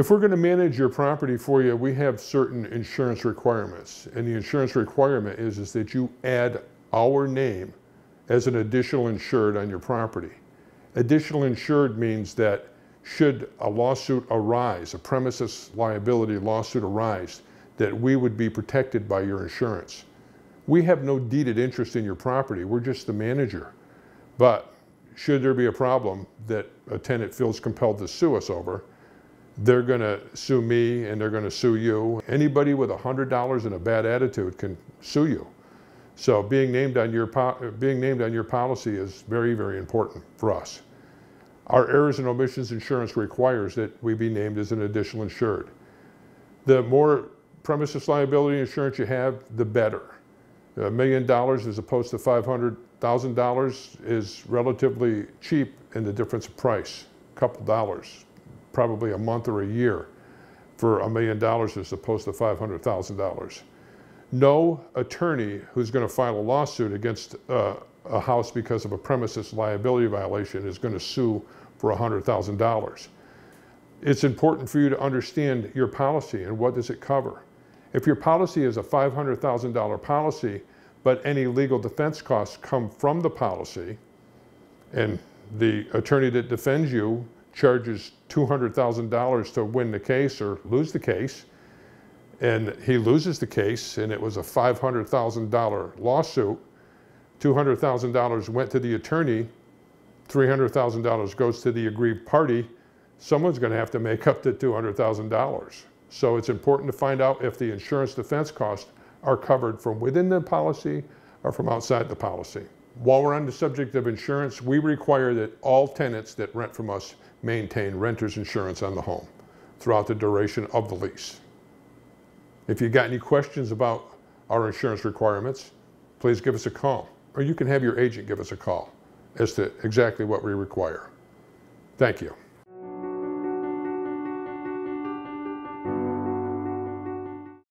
If we're going to manage your property for you, we have certain insurance requirements. And the insurance requirement is that you add our name as an additional insured on your property. Additional insured means that should a lawsuit arise, a premises liability lawsuit arise, that we would be protected by your insurance. We have no deeded interest in your property. We're just the manager. But should there be a problem that a tenant feels compelled to sue us over, they're going to sue me and they're going to sue you. Anybody with $100 and a bad attitude can sue you. So being named on your policy is very, very important for us. Our errors and omissions insurance requires that we be named as an additional insured. The more premises liability insurance you have, the better. $1 million as opposed to $500,000 is relatively cheap in the difference of price, a couple dollars, probably a month or a year for $1 million as opposed to $500,000. No attorney who's going to file a lawsuit against a house because of a premises liability violation is going to sue for $100,000. It's important for you to understand your policy and what does it cover. If your policy is a $500,000 policy, but any legal defense costs come from the policy, and the attorney that defends you charges $200,000 to win the case or lose the case, and he loses the case, and it was a $500,000 lawsuit, $200,000 went to the attorney, $300,000 goes to the aggrieved party, someone's going to have to make up the $200,000. So it's important to find out if the insurance defense costs are covered from within the policy or from outside the policy. While we're on the subject of insurance, we require that all tenants that rent from us maintain renter's insurance on the home throughout the duration of the lease. If you've got any questions about our insurance requirements, please give us a call, or you can have your agent give us a call as to exactly what we require. Thank you.